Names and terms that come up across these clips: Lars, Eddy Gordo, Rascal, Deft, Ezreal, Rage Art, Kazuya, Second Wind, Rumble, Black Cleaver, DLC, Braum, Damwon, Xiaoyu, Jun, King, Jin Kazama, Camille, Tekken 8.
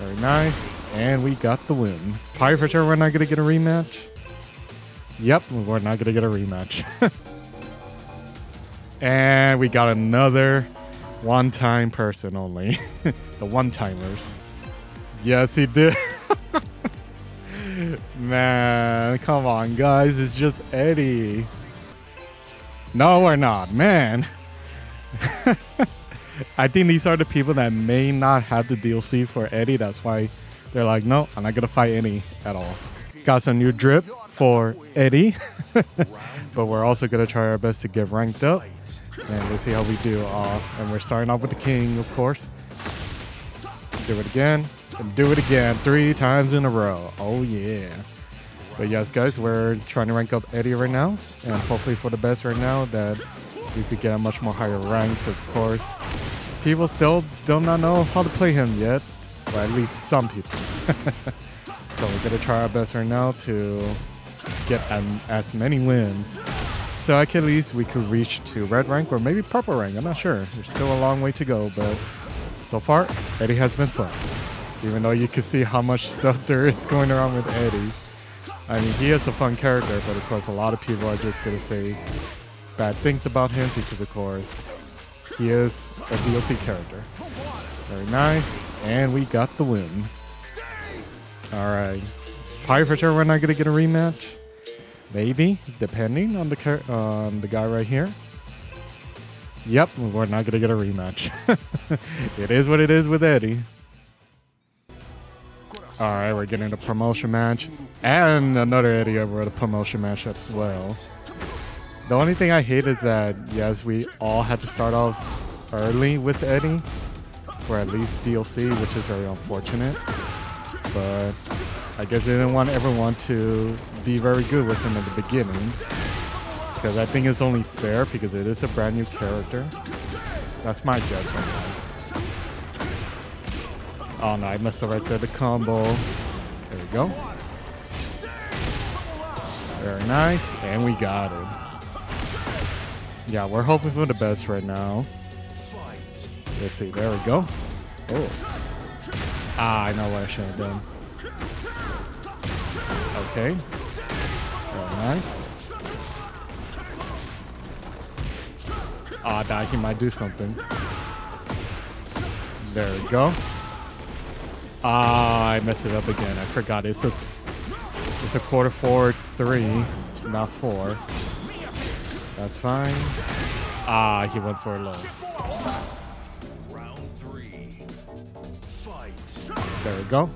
Very nice. And we got the win. Probably for sure we're not going to get a rematch. Yep, we're not going to get a rematch. And we got another one-time person only. The one-timers. Yes, he did. Man, come on, guys. It's just Eddy. No, we're not. Man. I think these are the people that may not have the DLC for Eddy. That's why they're like, no, I'm not going to fight any at all. Got some new drip for Eddy. But we're also going to try our best to get ranked up. And let's see how we do. And we're starting off with the King, of course. Do it again. And do it again. 3 times in a row. Oh, yeah. But yes, guys, we're trying to rank up Eddy right now. And hopefully for the best right now that we could get a much more higher rank. Because, of course, people still do not know how to play him yet. Or at least some people. So we're going to try our best right now to get as many wins. So at least we could reach to red rank or maybe purple rank. I'm not sure. There's still a long way to go. But so far, Eddy has been fun. Even though you can see how much stuff there is going around with Eddy. I mean, he is a fun character, but of course a lot of people are just going to say bad things about him because, of course, he is a DLC character. Very nice. And we got the win. Alright. Probably for sure we're not going to get a rematch. Maybe, depending on the guy right here. Yep, we're not going to get a rematch. It is what it is with Eddy. All right, we're getting a promotion match and another Eddy over the promotion match as well. The only thing I hate is that, yes, we all had to start off early with Eddy, or at least DLC, which is very unfortunate. But I guess they didn't want everyone to be very good with him at the beginning, because I think it's only fair because it is a brand new character. That's my guess right now. Oh no, I messed up right there, the combo. There we go. Very nice, and we got it. Yeah, we're hoping for the best right now. Let's see, there we go. Oh. Ah, I know what I should have done. Okay. Very nice. Ah, oh, he might do something. There we go. Ah, I messed it up again. I forgot. It's a quarter forward 3, not 4. That's fine. Ah, he went for a low. There we go.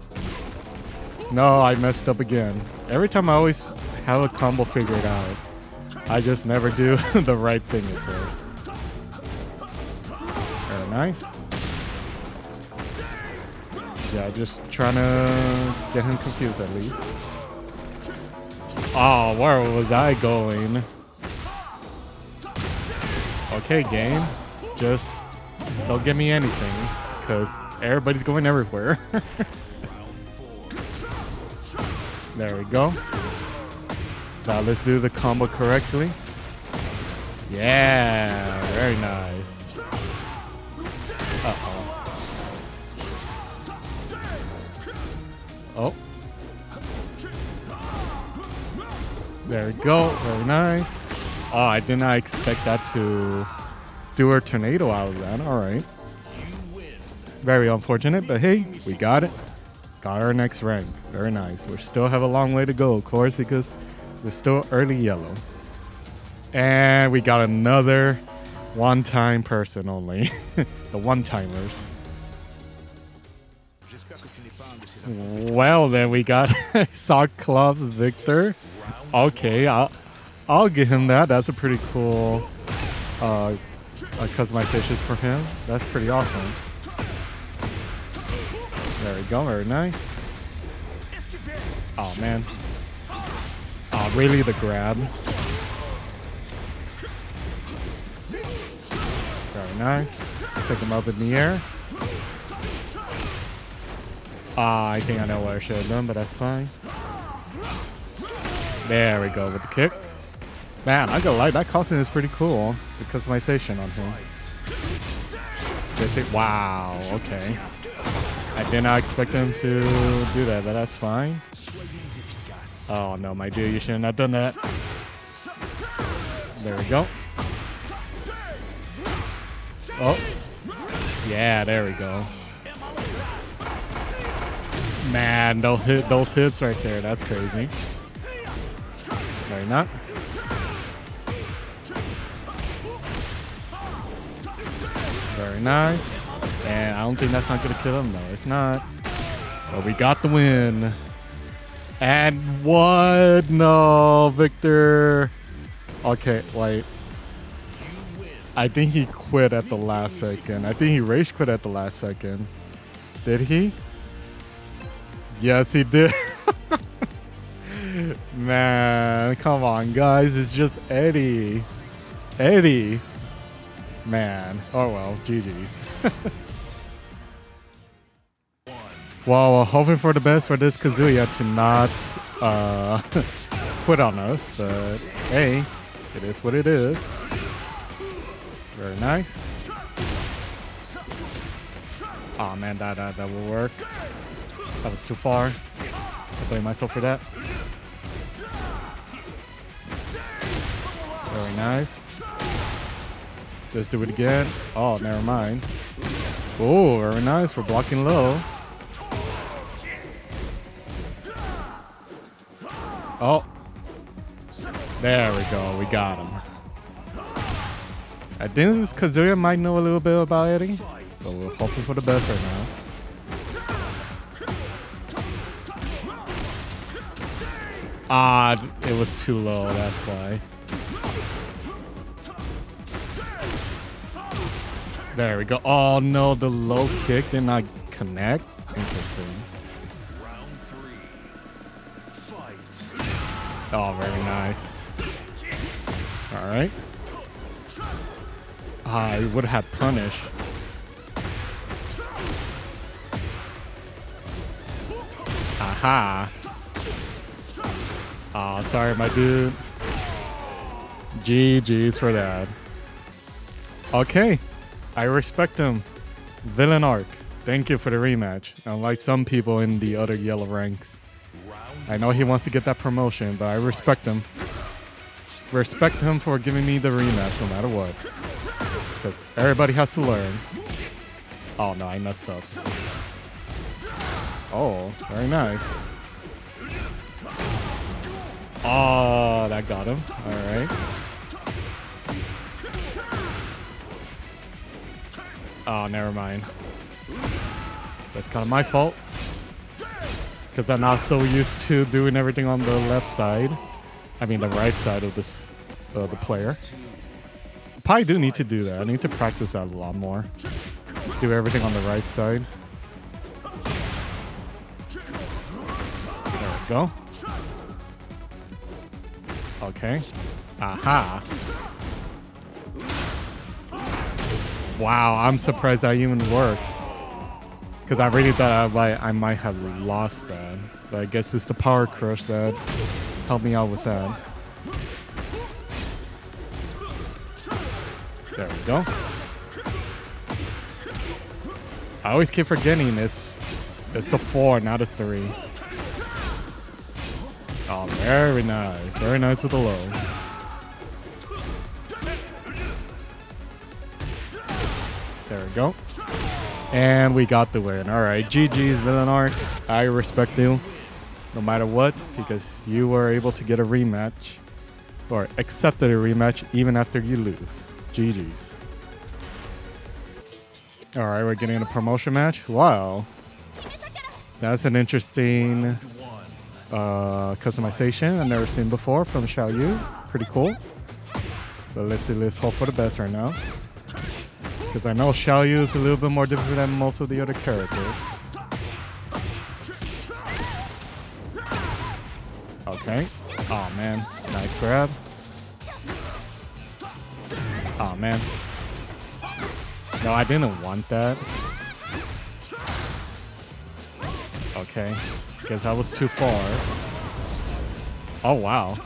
No, I messed up again. Every time I always have a combo figured out. I just never do the right thing at first. Very nice. Yeah, just trying to get him confused at least. Oh, where was I going? Okay, game. Just don't give me anything, because everybody's going everywhere. There we go. Now let's do the combo correctly. Yeah, very nice. Uh-oh. Oh. There we go. Very nice. Oh, I did not expect that to do a tornado out of that. All right. Very unfortunate, but hey, we got it. Got our next rank. Very nice. We still have a long way to go, of course, because we're still early yellow. And we got another one-time person only. The one-timers. Well, then we got Cyclops Victor. Okay, I'll give him that. That's a pretty cool customizations for him. That's pretty awesome. There we go. Very nice. Oh, man. Oh, really? The grab. Very nice. Pick him up in the air. I think I know what I should have done, but that's fine. There we go with the kick. Man, I gotta like that costume is pretty cool. The customization on him. Wow, okay. I did not expect him to do that, but that's fine. Oh no, my dude, you shouldn't have done that. There we go. Oh. Yeah, there we go. Man, those hits right there, that's crazy. Or not. Very nice. And I don't think that's not going to kill him, though. It's not. But we got the win. And what? No, Victor. Okay, wait. I think he quit at the last second. I think he rage quit at the last second. Did he? Yes, he did. Man, come on, guys. It's just Eddy. Eddy. Man. Oh, well. GG's. Well, we're hoping for the best for this Kazuya to not quit on us. But, hey, it is what it is. Very nice. Oh, man. That will work. That was too far. I blame myself for that. Very nice. Let's do it again. Oh, never mind. Oh, very nice. We're blocking low. Oh. There we go. We got him. I think this Kazuya might know a little bit about Eddy, but we're hoping for the best right now. Ah, it was too low. That's why. There we go. Oh no, the low kick did not connect. Interesting. Oh, very nice. All right. I would have punished. Aha. Oh, sorry, my dude. GG's for that. Okay. I respect him. Villain arc. Thank you for the rematch. Unlike some people in the other yellow ranks. I know he wants to get that promotion, but I respect him. Respect him for giving me the rematch no matter what. Because everybody has to learn. Oh no, I messed up. Oh, very nice. Oh, that got him. Alright. Oh, never mind. That's kind of my fault. Because I'm not so used to doing everything on the left side. I mean, the right side of this, the player. Probably do need to do that. I need to practice that a lot more. Do everything on the right side. There we go. Okay. Aha. Wow, I'm surprised that even worked. Because I really thought I might have lost that. But I guess it's the power crush that helped me out with that. There we go. I always keep forgetting it's the 4, not a 3. Oh, very nice. Very nice with the low. There we go. And we got the win. Alright, GG's villain arc. I respect you no matter what, because you were able to get a rematch or accepted a rematch even after you lose. GG's. Alright, we're getting a promotion match. Wow. That's an interesting customization I've never seen before from Xiaoyu. Pretty cool. But let's see, let's hope for the best right now. Because I know Xiaoyu is a little bit more difficult than most of the other characters. Okay. Oh man. Nice grab. Oh man. No, I didn't want that. Okay. Because that was too far. Oh wow.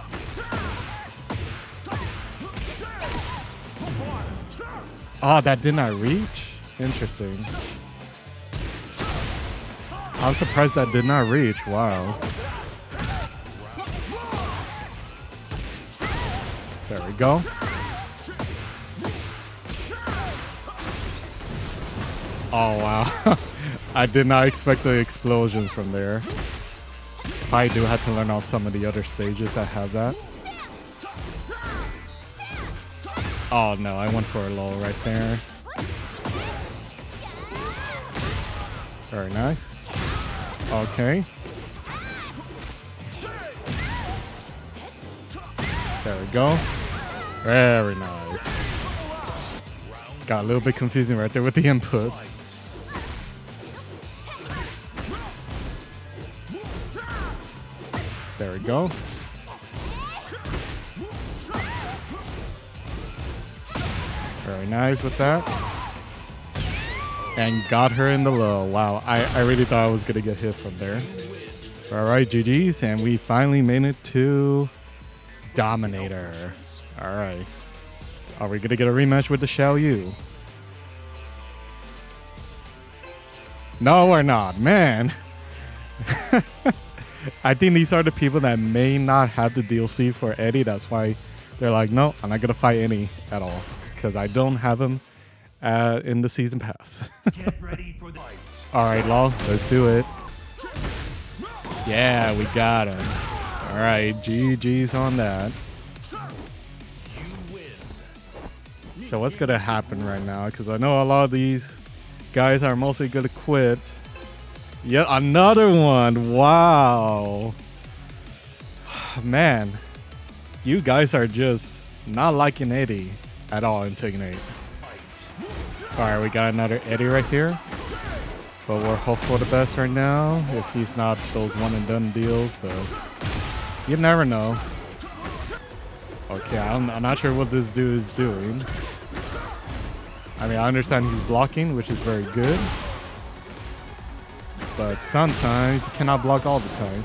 Oh, that did not reach? Interesting. I'm surprised that did not reach. Wow. There we go. Oh, wow. I did not expect the explosions from there. I do have to learn out some of the other stages that have that. Oh no, I went for a lull right there. Very nice. Okay. There we go. Very nice. Got a little bit confusing right there with the inputs. There we go. Very nice with that. And got her in the low. Wow, I really thought I was gonna get hit from there. Alright, GG's, and we finally made it to Dominator. Alright. Are we gonna get a rematch with the Xiaoyu? No, we're not, man. I think these are the people that may not have the DLC for Eddy. That's why they're like, no, I'm not gonna fight Eddy at all. Because I don't have him in the season pass. Get ready for the fight. All right, Lol, let's do it. Yeah, we got him. All right, GG's on that. So what's gonna happen right now? Because I know a lot of these guys are mostly gonna quit. Yeah, another one. Wow, man, you guys are just not liking Eddy at all in Tekken 8. Alright, we got another Eddy right here. But we're hopeful the best right now. If he's not those one and done deals, but you never know. Okay, I'm not sure what this dude is doing. I mean, I understand he's blocking, which is very good. But sometimes you cannot block all the time.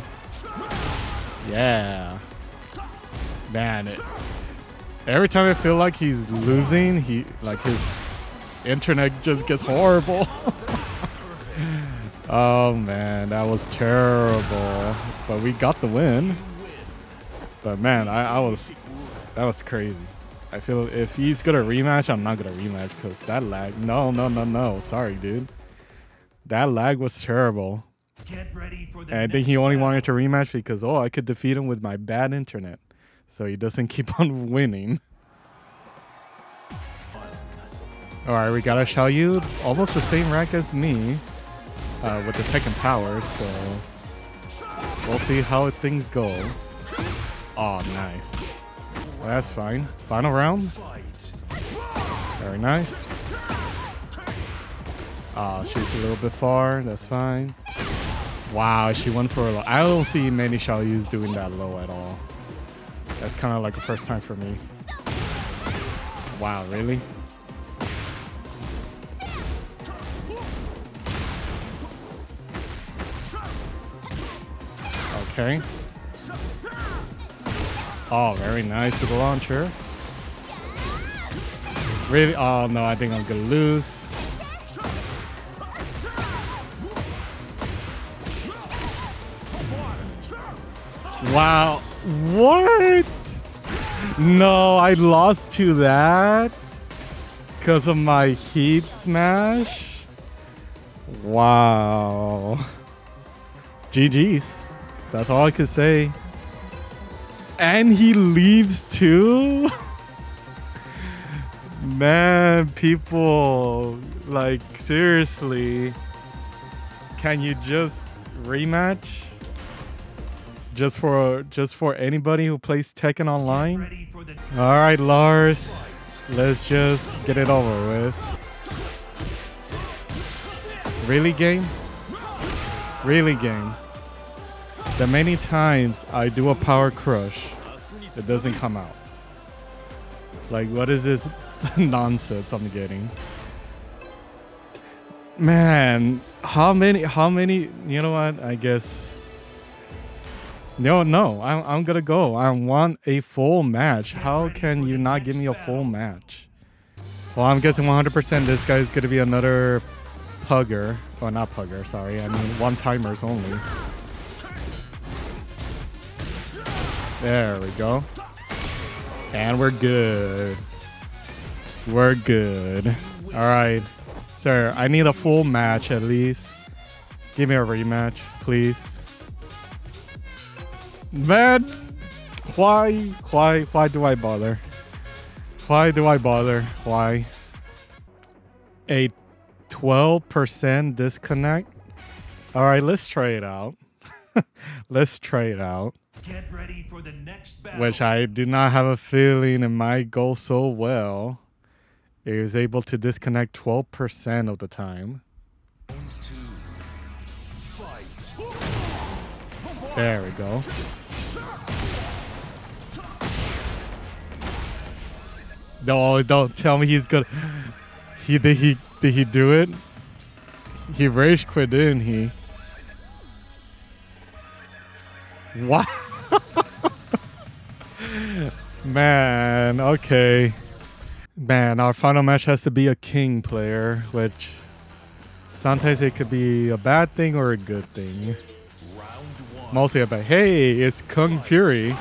Yeah. Man, every time I feel like he's losing, his internet just gets horrible. Oh man, that was terrible. But we got the win. But man, that was crazy. I feel if he's gonna rematch, I'm not gonna rematch because that lag. No. Sorry, dude. That lag was terrible. Get ready for the and I think he only wanted to rematch because I could defeat him with my bad internet. So he doesn't keep on winning. Alright, we got a Xiaoyu, almost the same rank as me, with the Tekken power, so we'll see how things go. Oh, nice. Well, that's fine. Final round. Very nice. Oh, she's a little bit far. That's fine. Wow, she went for a low. I don't see many Xiaoyus doing that low at all. That's kind of like a first time for me. Wow, really? Okay. Oh, very nice with the launcher. Really? Oh, no, I think I'm going to lose. Wow. What? No, I lost to that because of my heat smash. Wow. GG's. That's all I could say. And he leaves too? Man, people, like, seriously. Can you just rematch? Just for anybody who plays Tekken online. All right, Lars, let's just get it over with. Really, game? Really, game? The many times I do a power crush, it doesn't come out. Like, what is this nonsense I'm getting? Man, how many? You know what? I guess. No, I'm gonna go. I want a full match. How can you not give me a full match? Well, I'm guessing 100% this guy is gonna be another Pugger. Oh, not Pugger, sorry. I mean, one-timers only. There we go. And we're good. We're good. Alright. Sir, I need a full match at least. Give me a rematch, please. Man! Why do I bother? Why do I bother? Why? A 12% disconnect? Alright, let's try it out. Let's try it out. Get ready for the next battle. Which I do not have a feeling it might go so well. It was able to disconnect 12% of the time. There we go. No, don't tell me he's gonna. Did he do it? He rage quit, didn't he? What? Man, okay. Man, our final match has to be a King player, which sometimes it could be a bad thing or a good thing. Mostly about, hey, it's Kung Fury.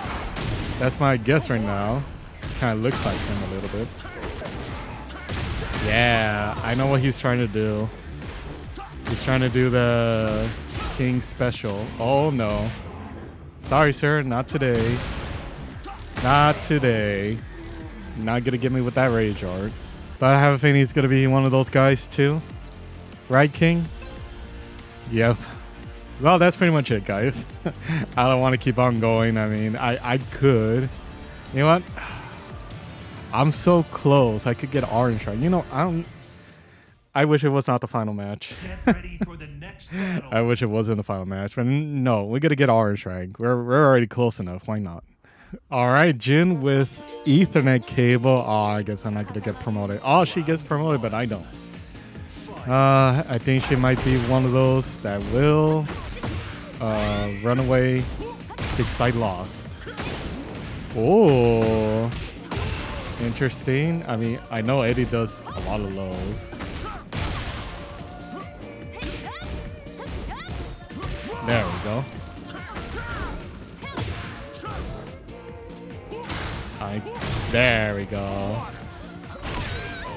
That's my guess right now. Kind of looks like him a little bit. Yeah, I know what he's trying to do. He's trying to do the King special. Oh no. Sorry, sir, not today. Not today. Not gonna get me with that rage art. But I have a feeling he's gonna be one of those guys too. Right, King? Yep. Well, that's pretty much it, guys. I don't want to keep on going. I mean, I could. You know what? I'm so close. I could get orange right. You know, I wish it was not the final match. Get ready for the next battle. I wish it wasn't the final match. But no, we gotta get orange rank. We're already close enough. Why not? Alright, Jin with Ethernet cable. Oh, I guess I'm not gonna get promoted. Oh, she gets promoted, but I don't. I think she might be one of those that will run away because I lost. Oh, interesting. I mean, I know Eddy does a lot of lows. There we go. There we go.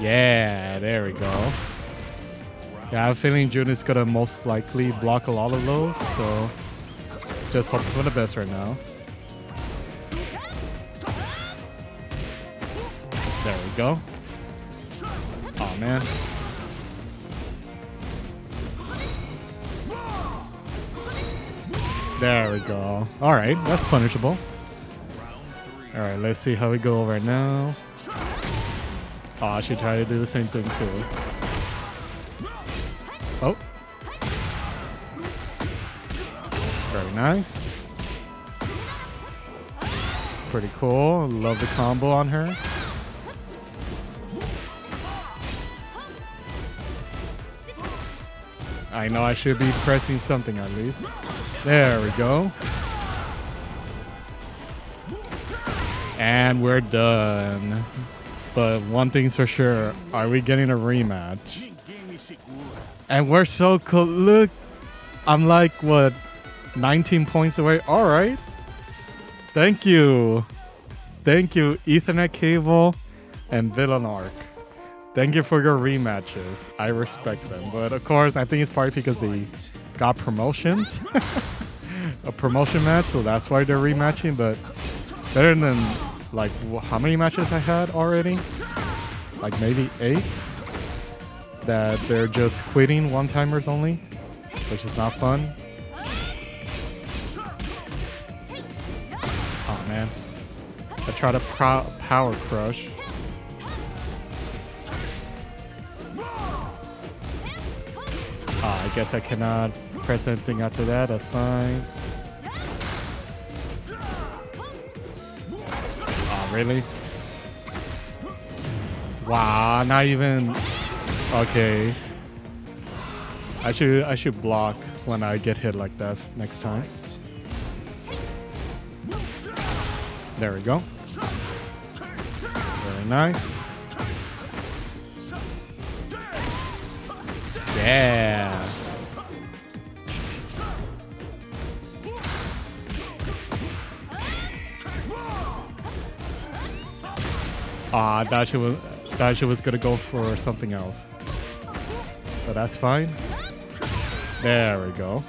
Yeah, there we go. Yeah, I have a feeling Jun is gonna most likely block a lot of those, so just hope for the best right now. There we go. Oh man. There we go. Alright, that's punishable. Alright, let's see how we go right now. Aw, she tried to do the same thing too. Oh. Very nice. Pretty cool. Love the combo on her. I know I should be pressing something at least. There we go. And we're done. But one thing's for sure. Are we getting a rematch? And we're so close. Look, I'm like, what, 19 points away? All right. Thank you. Thank you, Ethernet Cable and Villain Arc. Thank you for your rematches. I respect them. But of course, I think it's probably because they got promotions. A promotion match, so that's why they're rematching. But better than, like, how many matches I had already? Like maybe 8? That they're just quitting one-timers only, which is not fun. Oh man, I tried a power crush. Oh, I guess I cannot press anything after that, that's fine. Oh really? Wow, not even. Okay, I should block when I get hit like that next time. There we go. Very nice. Yeah. Ah, Daisha was gonna go for something else. But that's fine. There we go.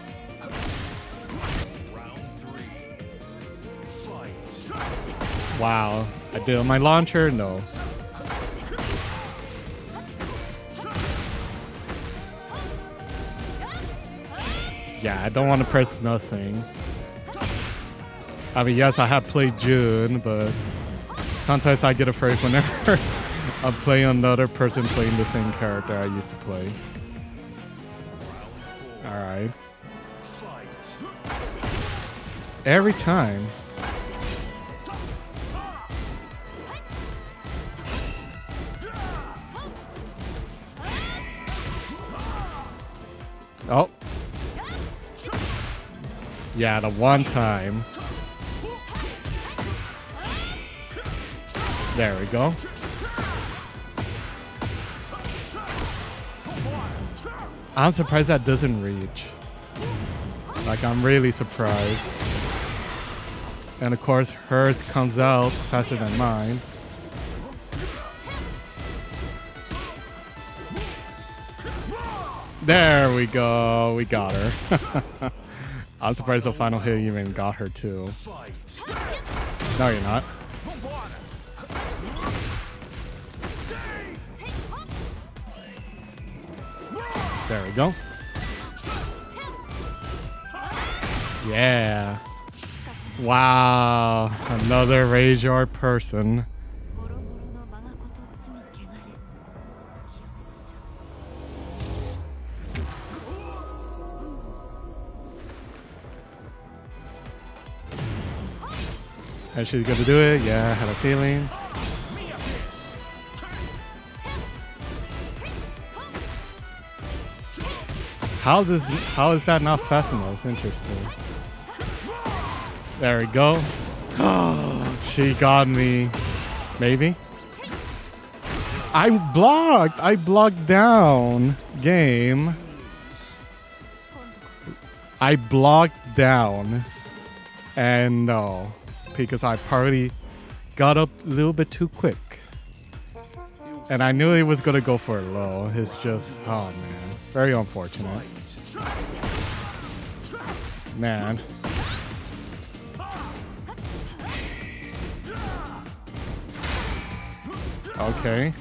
Wow, I did my launcher? No. Yeah, I don't want to press nothing. I mean, yes, I have played Jun, but sometimes I get afraid whenever I'm playing another person playing the same character I used to play. Alright. Every time. Oh. Yeah, the one time. There we go. I'm surprised that doesn't reach. Like, I'm really surprised. And of course, hers comes out faster than mine. There we go. We got her. I'm surprised the final hit even got her too. No, you're not. There we go. Yeah. Wow. Another Rageyard person. And she's gonna do it. Yeah, I had a feeling. How is that not fast enough? Interesting. There we go. Oh, she got me. Maybe. I blocked. I blocked down. Game. I blocked down. And no. Because I probably got up a little bit too quick. And I knew he was going to go for a low. It's just, oh man, very unfortunate. Man. Okay.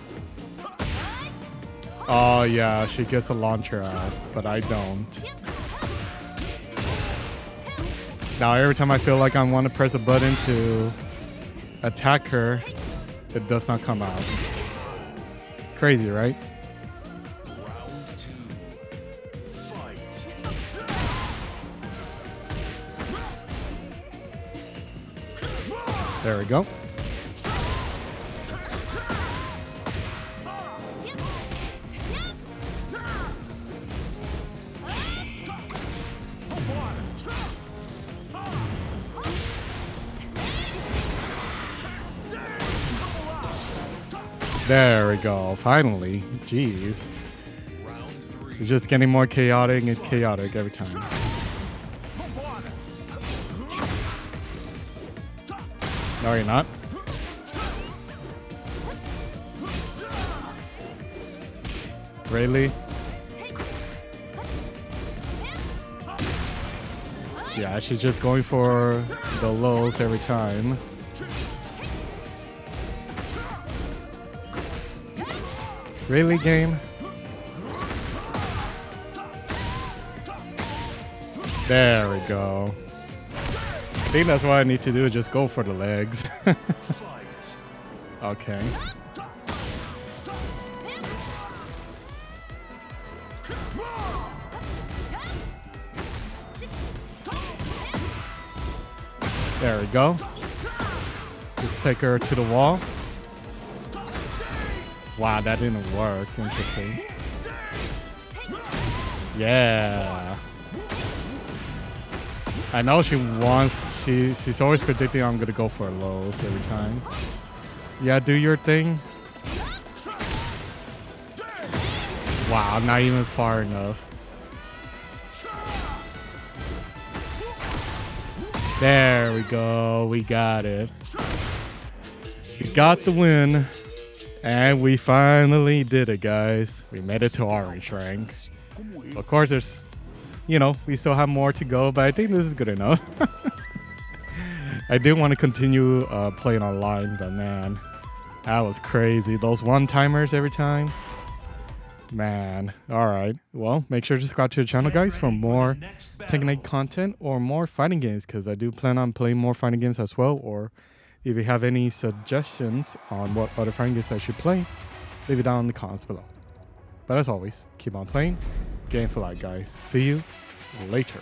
Oh yeah, she gets a launcher out, but I don't. Now every time I feel like I want to press a button to attack her, it does not come out. Crazy, right? Round two, fight. There we go. There we go, finally. Jeez. It's just getting more chaotic and chaotic every time. No, you're not. Really? Yeah, she's just going for the lows every time. Really, game? There we go. I think that's what I need to do, just go for the legs. Okay. There we go. Just take her to the wall. Wow, that didn't work. Interesting. Yeah. I know she wants... She's always predicting I'm going to go for lows every time. Yeah, do your thing. Wow, not even far enough. There we go. We got it. We got the win. And we finally did it, guys. We made it to orange rank. Of course, there's, you know, we still have more to go, but I think this is good enough. I did want to continue playing online, but man, that was crazy. Those one-timers every time. Man. All right. Well, make sure to subscribe to the channel, guys, for more Tekken 8 content or more fighting games, because I do plan on playing more fighting games as well. Or if you have any suggestions on what other fighting games I should play, leave it down in the comments below. But as always, keep on playing. Game for life, guys. See you later.